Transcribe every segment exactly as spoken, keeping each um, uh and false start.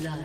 blood.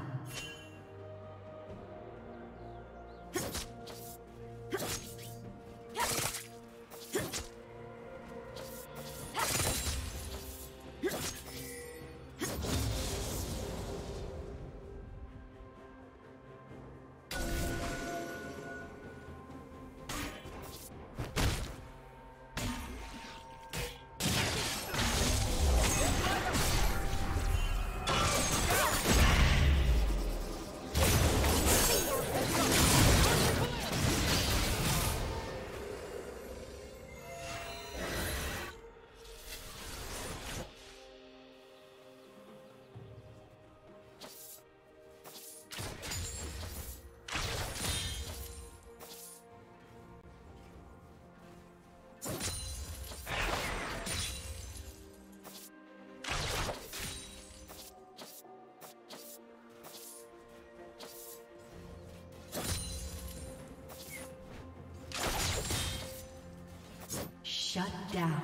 Shut down.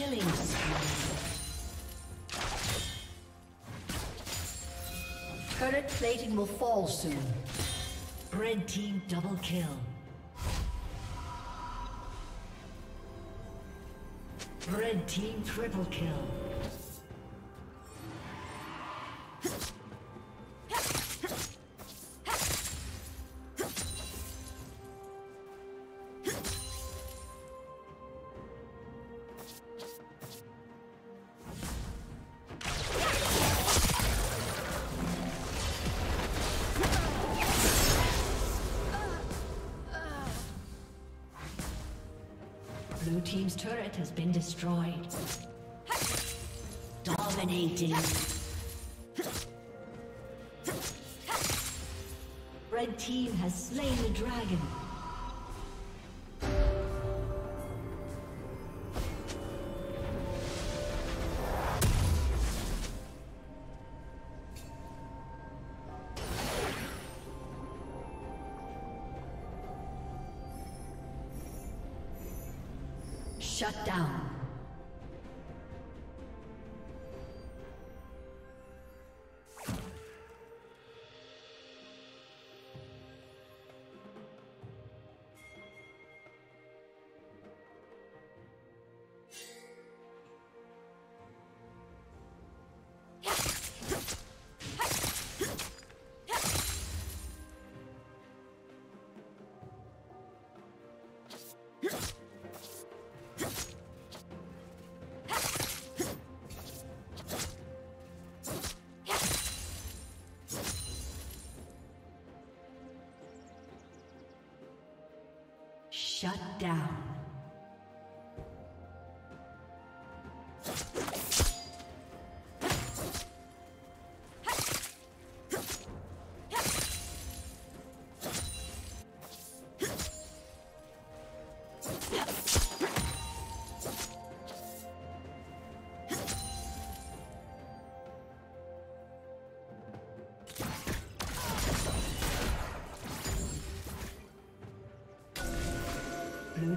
Killing Current plating will fall soon. Red team double kill. Red team triple kill. team's turret has been destroyed. Dominating. Red team has slain the dragon. Shut down. Shut down. Blue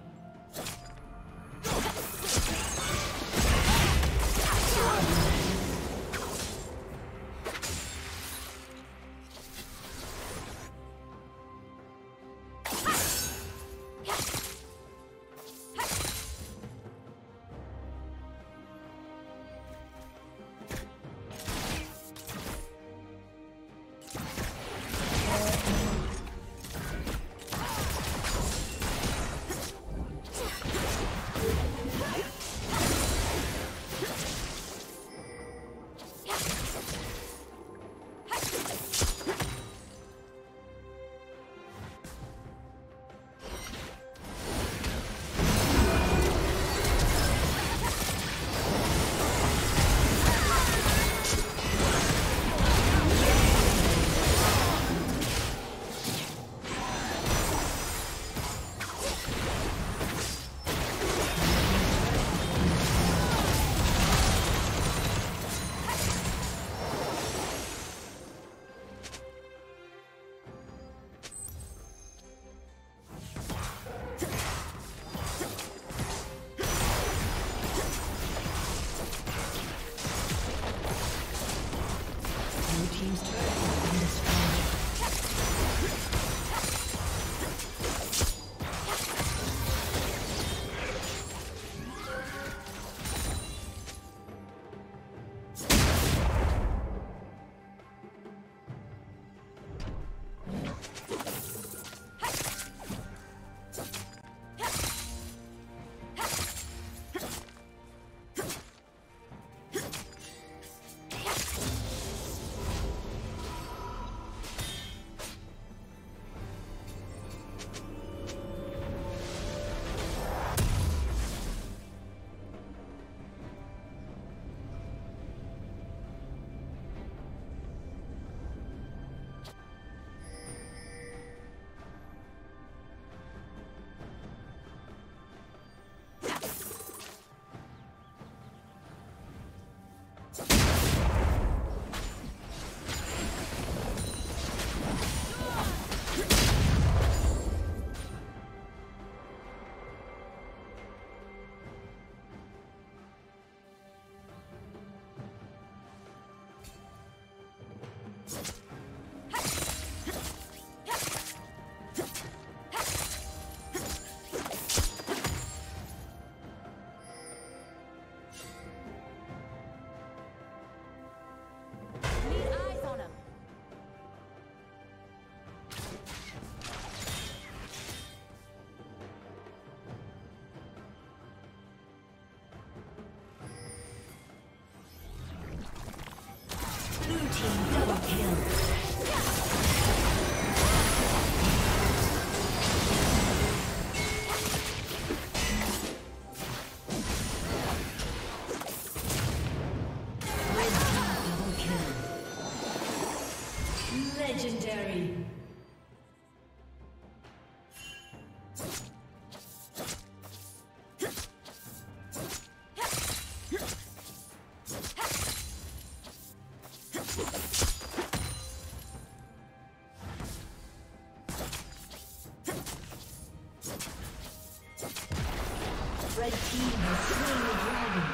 Red team has slain the dragon.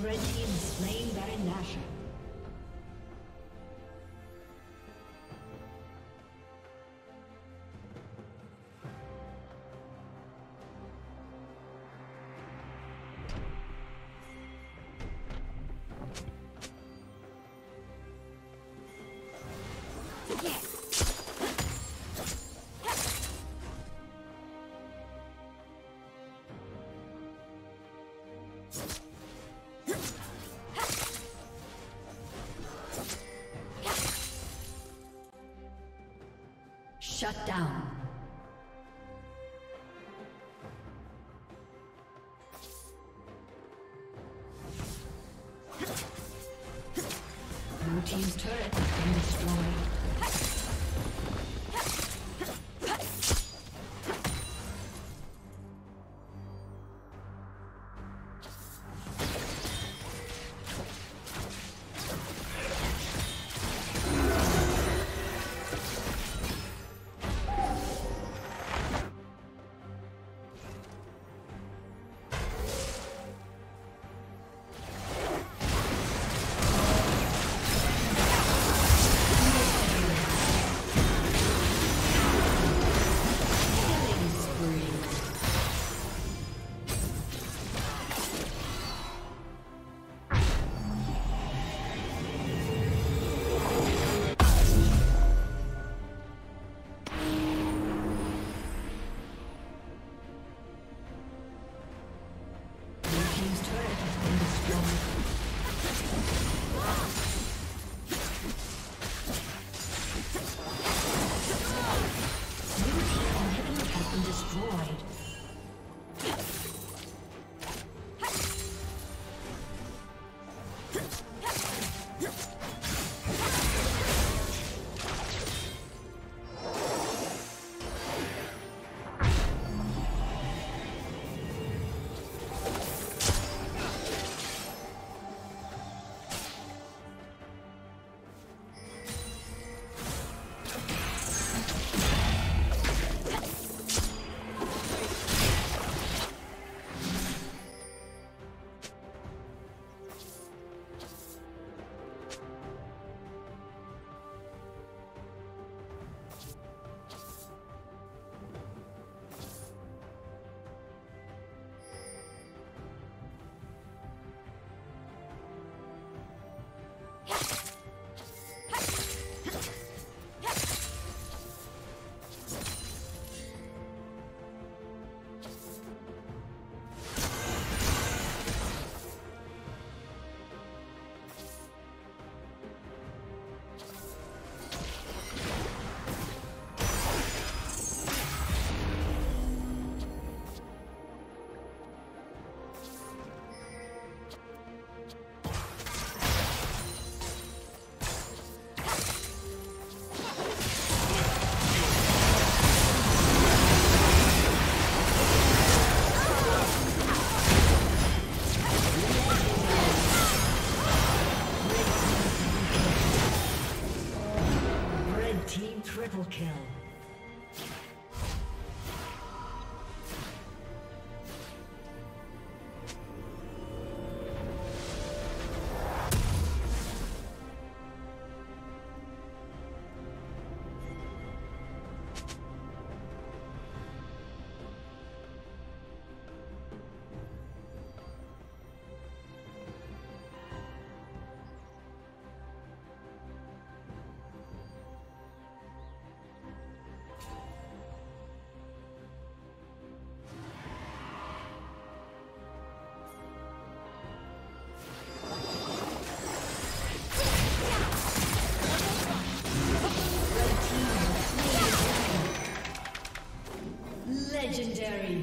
Red team is slain Baron Nashor. Shut down. Blue team's turret has been destroyed. Legendary.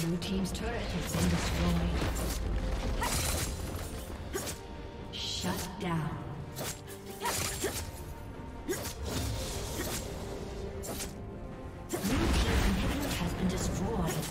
Blue team's turret has been destroyed. Shut down. Blue team's inhibitor has been destroyed.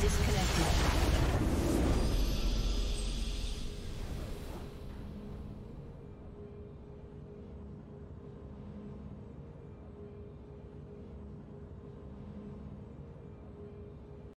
Disconnected.